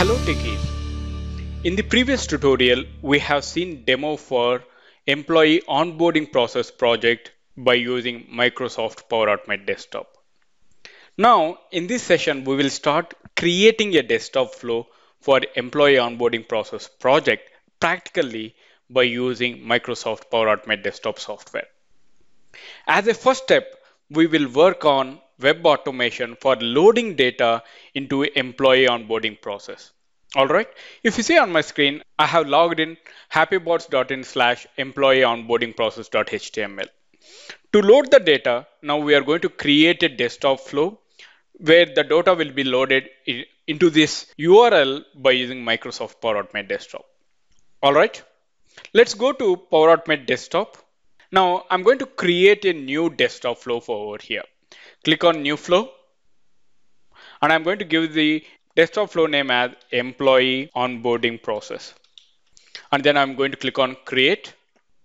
Hello Techies! In the previous tutorial, we have seen demo for employee onboarding process project by using Microsoft Power Automate Desktop. Now, in this session, we will start creating a desktop flow for employee onboarding process project practically by using Microsoft Power Automate Desktop software. As a first step, we will work on web automation for loading data into employee onboarding process. All right. If you see on my screen, I have logged in happybots.in/employee-onboarding-process.html. To load the data, now we are going to create a desktop flow where the data will be loaded into this URL by using Microsoft Power Automate Desktop. All right. Let's go to Power Automate Desktop. Now I'm going to create a new desktop flow for over here. Click on New Flow, and I'm going to give the desktop flow name as Employee Onboarding Process. And then I'm going to click on Create.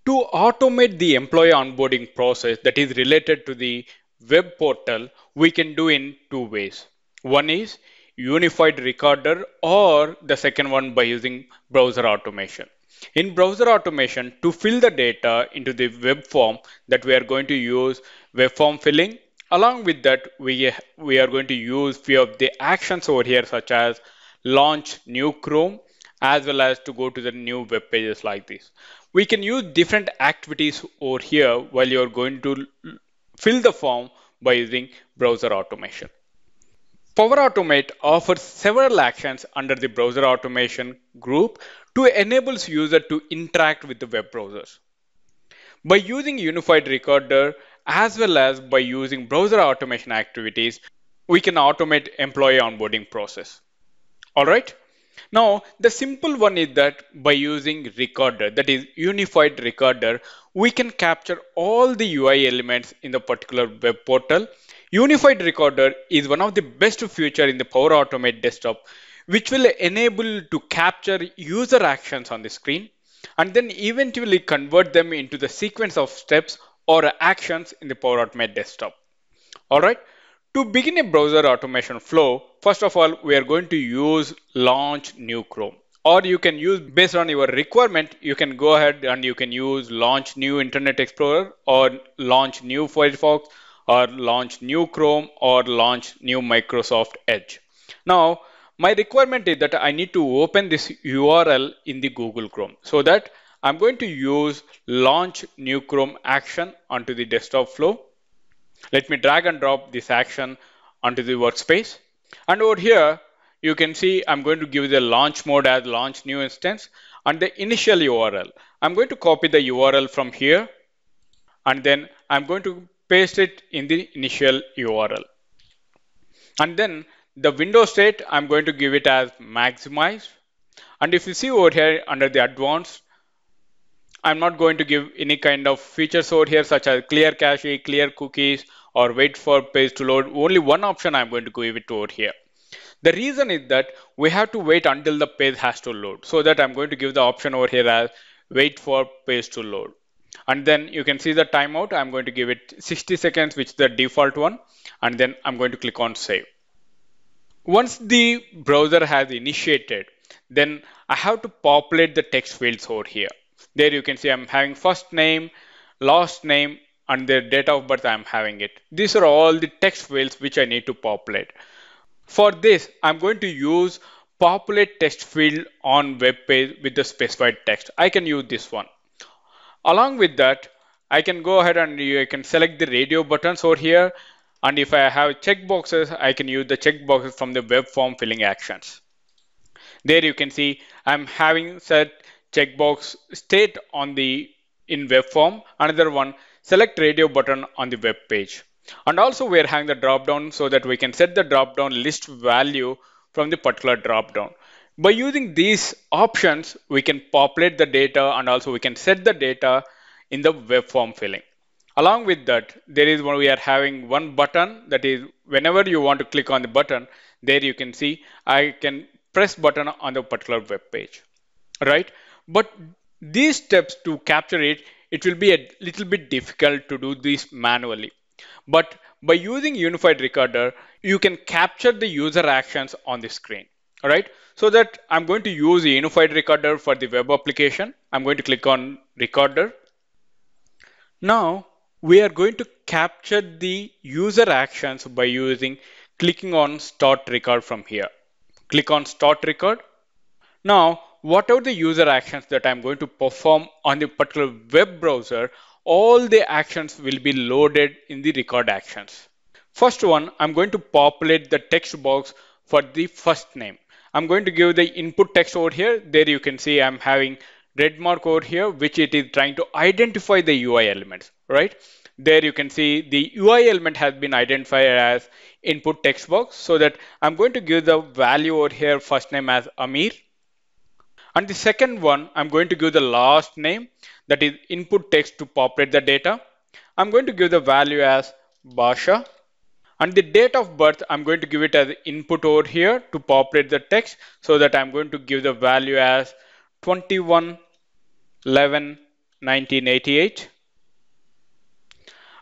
To automate the employee onboarding process that is related to the web portal, we can do in two ways. One is Unified Recorder, or the second one by using Browser Automation. In Browser Automation, to fill the data into the web form that we are going to use web form filling. Along with that, we are going to use few of the actions over here, such as launch new Chrome, as well as to go to the new web pages like this. We can use different activities over here while you're going to fill the form by using Browser Automation. Power Automate offers several actions under the Browser Automation group to enable user to interact with the web browsers. By using Unified Recorder, as well as by using Browser Automation activities, we can automate employee onboarding process. All right. Now, the simple one is that by using Recorder, that is Unified Recorder, we can capture all the UI elements in the particular web portal. Unified Recorder is one of the best features in the Power Automate Desktop, which will enable to capture user actions on the screen and then eventually convert them into the sequence of steps or actions in the Power Automate Desktop. All right. To begin a browser automation flow, first of all, we are going to use launch new Chrome, or you can use, based on your requirement, you can go ahead and you can use launch new Internet Explorer, or launch new Firefox, or launch new Chrome, or launch new Microsoft Edge. Now, my requirement is that I need to open this URL in the Google Chrome, so that I'm going to use launch new Chrome action onto the desktop flow. Let me drag and drop this action onto the workspace. And over here, you can see I'm going to give the launch mode as launch new instance and the initial URL. I'm going to copy the URL from here, and then I'm going to paste it in the initial URL. And then the window state, I'm going to give it as maximized. And if you see over here under the advanced, I'm not going to give any kind of features over here, such as clear cache, clear cookies, or wait for page to load. Only one option I'm going to give it over here. The reason is that we have to wait until the page has to load. So that I'm going to give the option over here as wait for page to load. And then you can see the timeout. I'm going to give it 60 seconds, which is the default one. And then I'm going to click on save. Once the browser has initiated, then I have to populate the text fields over here. There you can see I'm having first name, last name, and their date of birth I'm having it. These are all the text fields which I need to populate. For this, I'm going to use populate text field on web page with the specified text. I can use this one. Along with that, I can go ahead and I can select the radio buttons over here. And if I have checkboxes, I can use the checkboxes from the web form filling actions. There you can see I'm having set checkbox state on the in web form, another one select radio button on the web page. And also we're having the drop down so that we can set the drop down list value from the particular drop down. By using these options, we can populate the data and also we can set the data in the web form filling. Along with that, there is one we are having one button, that is whenever you want to click on the button, there you can see I can press button on the particular web page. Right? But these steps to capture it, it will be a little bit difficult to do this manually. But by using Unified Recorder, you can capture the user actions on the screen. All right. So that I'm going to use the Unified Recorder for the web application. I'm going to click on Recorder. Now we are going to capture the user actions by using clicking on Start Record from here. Click on Start Record. Now, what are the user actions that I'm going to perform on the particular web browser? All the actions will be loaded in the record actions. First one, I'm going to populate the text box for the first name. I'm going to give the input text over here. There you can see I'm having red mark over here, which it is trying to identify the UI elements, right? There you can see the UI element has been identified as input text box, so that I'm going to give the value over here, first name as Amir. And the second one, I'm going to give the last name, that is input text to populate the data. I'm going to give the value as Basha. And the date of birth, I'm going to give it as input over here to populate the text, so that I'm going to give the value as 21/11/1988.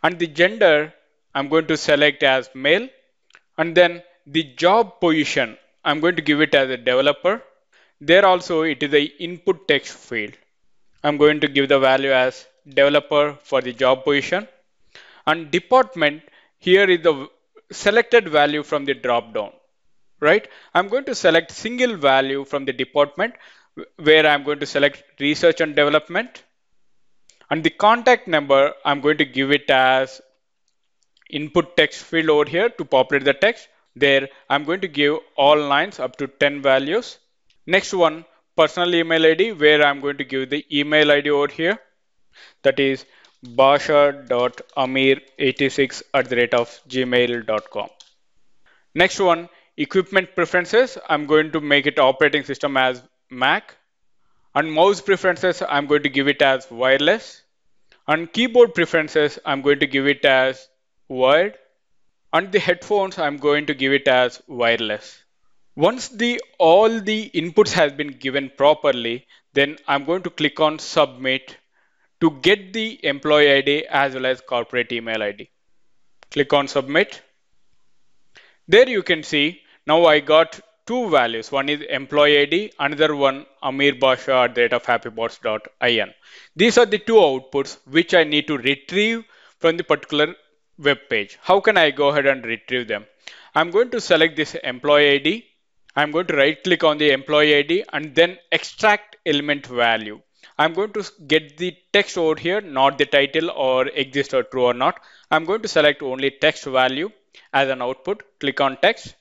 And the gender, I'm going to select as male. And then the job position, I'm going to give it as a developer. There also, it is a input text field. I'm going to give the value as developer for the job position. And department, here is the selected value from the drop down, right? I'm going to select single value from the department, where I'm going to select research and development. And the contact number, I'm going to give it as input text field over here to populate the text. There, I'm going to give all lines up to 10 values. Next one, personal email ID, where I'm going to give the email ID over here. That is basha.amir86@gmail.com. Next one, equipment preferences. I'm going to make it operating system as Mac. And mouse preferences, I'm going to give it as wireless. And keyboard preferences, I'm going to give it as wired. And the headphones, I'm going to give it as wireless. Once all the inputs has been given properly, then I'm going to click on Submit to get the employee ID as well as corporate email ID. Click on Submit. There you can see, now I got two values. One is employee ID, another one Amir Basha @happybots.in. These are the two outputs which I need to retrieve from the particular web page. How can I go ahead and retrieve them? I'm going to select this employee ID. I'm going to right click on the employee ID and then extract element value. I'm going to get the text over here, not the title or exist or true or not. I'm going to select only text value as an output. Click on text.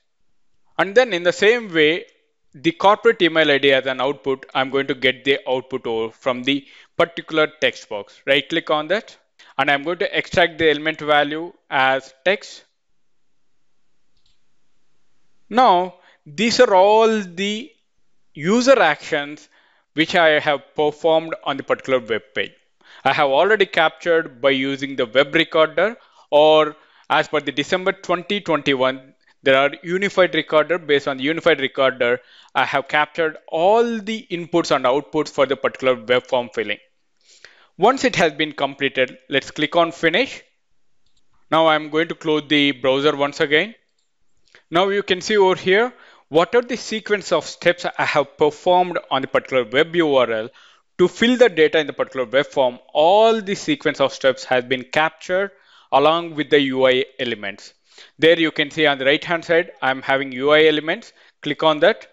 And then in the same way, the corporate email ID as an output, I'm going to get the output over from the particular text box. Right click on that. And I'm going to extract the element value as text. Now, these are all the user actions which I have performed on the particular web page. I have already captured by using the web recorder, or as per the December 2021, there are Unified Recorder. Based on the Unified Recorder, I have captured all the inputs and outputs for the particular web form filling. Once it has been completed, let's click on Finish. Now I'm going to close the browser once again. Now you can see over here, what are the sequence of steps I have performed on the particular web URL to fill the data in the particular web form. All the sequence of steps has been captured along with the UI elements. There you can see on the right hand side, I'm having UI elements. Click on that.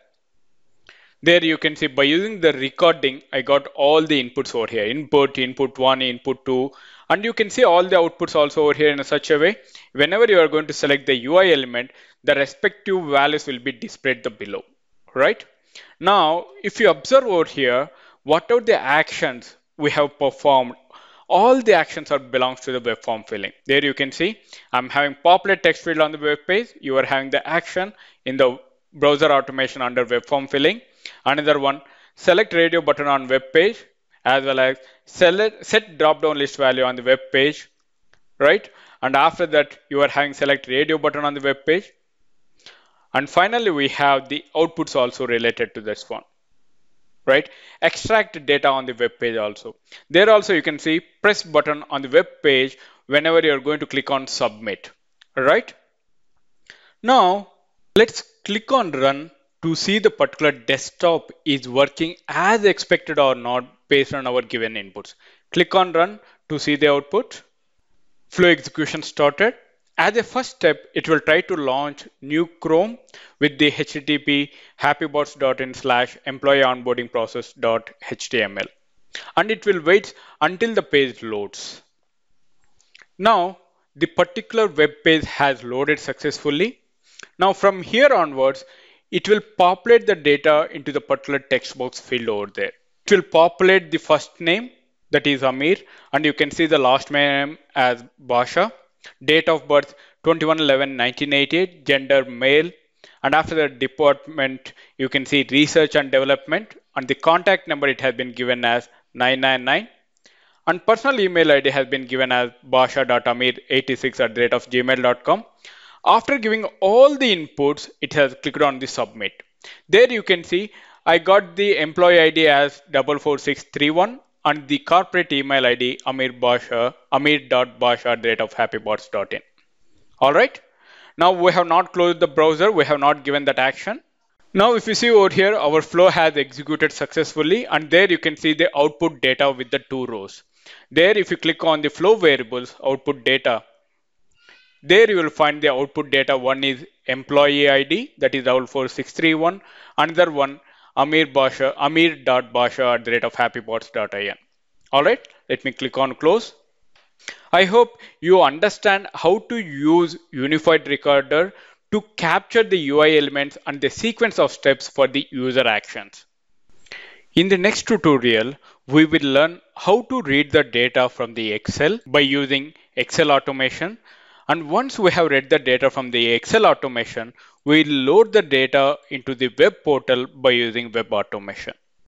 There you can see by using the recording, I got all the inputs over here. Input, input 1, input 2. And you can see all the outputs also over here in such a way. Whenever you are going to select the UI element, the respective values will be displayed below, right? Now, if you observe over here, what are the actions we have performed? All the actions are belongs to the web form filling. There you can see, I'm having populate text field on the web page. You are having the action in the browser automation under web form filling. Another one, select radio button on web page, as well as set drop down list value on the web page, right? And after that, you are having select radio button on the web page. And finally, we have the outputs also related to this one. Right? Extract data on the web page also. There also you can see press button on the web page whenever you're going to click on Submit. All right. Now let's click on Run to see the particular desktop is working as expected or not based on our given inputs. Click on Run to see the output. Flow execution started. As a first step, it will try to launch new Chrome with the HTTP happybots.in/employee-onboarding-process.html, and it will wait until the page loads. Now, the particular web page has loaded successfully. Now, from here onwards, it will populate the data into the particular text box field over there. It will populate the first name, that is Amir, and you can see the last name as Basha. Date of birth 21/11/1988, gender male, and after the department you can see research and development, and the contact number it has been given as 999, and personal email ID has been given as basha.amir86@gmail.com. After giving all the inputs, it has clicked on the submit. There you can see I got the employee ID as 44631. And the corporate email ID amir.basha@happybots.in. All right. Now we have not closed the browser. We have not given that action. Now, if you see over here, our flow has executed successfully, and there you can see the output data with the two rows. There, if you click on the flow variables, output data, there you will find the output data. One is employee ID, that is 44631. Another one, amir.basha@happybots.in. All right, let me click on close. I hope you understand how to use Unified Recorder to capture the UI elements and the sequence of steps for the user actions. In the next tutorial, we will learn how to read the data from the Excel by using Excel automation. And once we have read the data from the Excel automation, we load the data into the web portal by using web automation.